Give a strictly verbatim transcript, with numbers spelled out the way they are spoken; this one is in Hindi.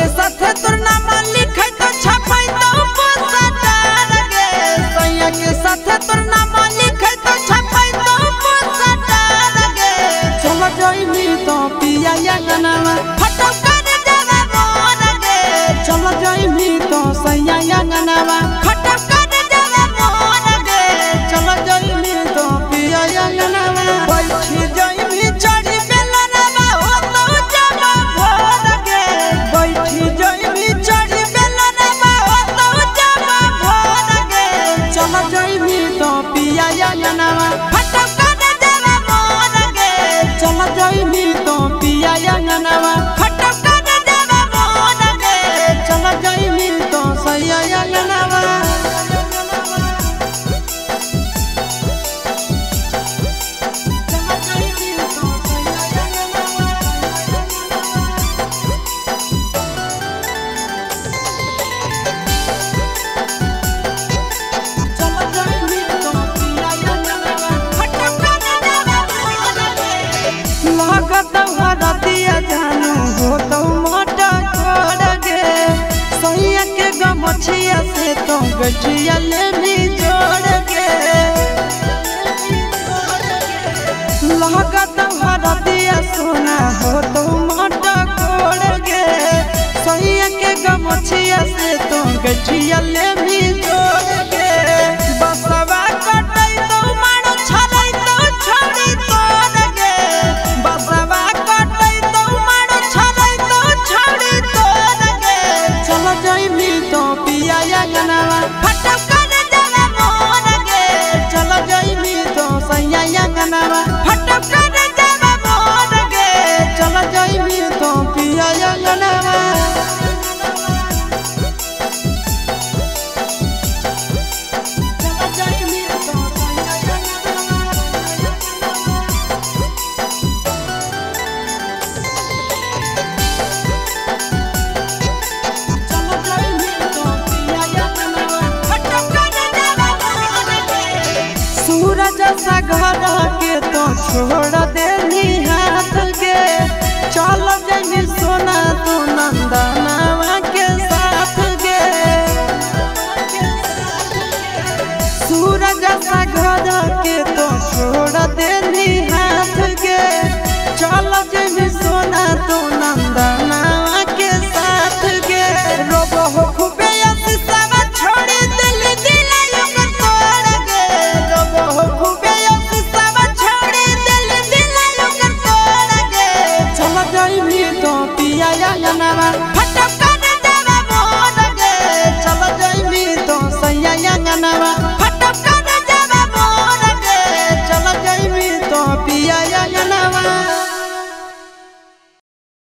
के साथ तोर नाम लिखे तो छपाई तो पोस्टर गे, सैया के साथ तोर नाम लिखे तो छपाई तो पोस्टर गे। चल जोई मी तो पिया या गनवा फटो कर जरा मोर गे, चल जोई मी तो सैया या गनवा फटो कर जरा मोर गे, चल जोई मी तो पिया या गनवा बैठी जोई मी चढ़ी बेलनवा हो तो जमा भर गे, बैठी जोई मी चढ़ी बेलनवा हो तो जमा भर गे। चल जोई मी तो पिया या गनवा फटो कर जरा मोर गे, चल जोई मी तो पिया या गनवा फटो कर जरा मोर गे, चल जोई मी तो सैया या गनवा। गमछिया से तो गठिया ले भी जोड़ के लहका तुम्हारा दिया सोना हो तो मोटा खोड़ के, सैया के गमछिया से तो गठिया ले भी जोड़ के। बसवा कटई तो मारो छलई तो छोड़ी तोड़ के, बसवा कटई तो मारो छलई तो छोड़ी तोड़ के। चल जोई मी तो पिया या गनवा फटो कर जरा मोर गे, चल जोई मी तो सैया या गनवा फटो कर जरा मोर गे, चल जोई मी तो पिया या गनवा। सूरज सघर के तो छोड़ देली हाथ के, चल जानी सोना तू नंदनवा के साथ गे। सूरज सघर के तो छोड़ देली हाथ के, चल जानी सोना तू